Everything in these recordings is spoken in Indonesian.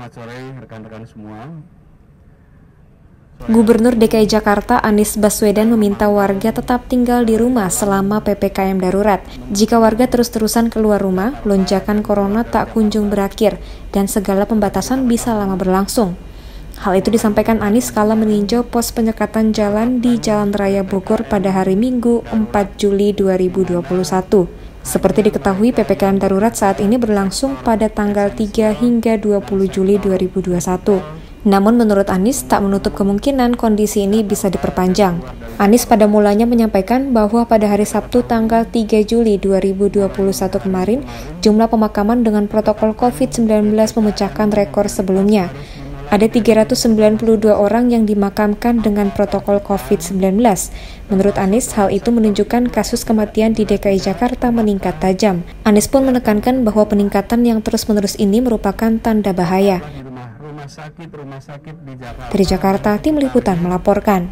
Selamat sore rekan-rekan semua. Gubernur DKI Jakarta Anies Baswedan meminta warga tetap tinggal di rumah selama PPKM darurat. Jika warga terus-terusan keluar rumah, lonjakan corona tak kunjung berakhir dan segala pembatasan bisa lama berlangsung. Hal itu disampaikan Anies kala meninjau pos penyekatan jalan di Jalan Raya Bogor pada hari Minggu 4 Juli 2021. Seperti diketahui, PPKM darurat saat ini berlangsung pada tanggal 3 hingga 20 Juli 2021. Namun menurut Anies, tak menutup kemungkinan kondisi ini bisa diperpanjang. Anies pada mulanya menyampaikan bahwa pada hari Sabtu tanggal 3 Juli 2021 kemarin, jumlah pemakaman dengan protokol COVID-19 memecahkan rekor sebelumnya. Ada 392 orang yang dimakamkan dengan protokol COVID-19. Menurut Anies, hal itu menunjukkan kasus kematian di DKI Jakarta meningkat tajam. Anies pun menekankan bahwa peningkatan yang terus-menerus ini merupakan tanda bahaya. Rumah sakit di Jakarta. Dari Jakarta, tim liputan melaporkan.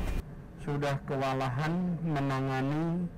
Sudah kewalahan menangani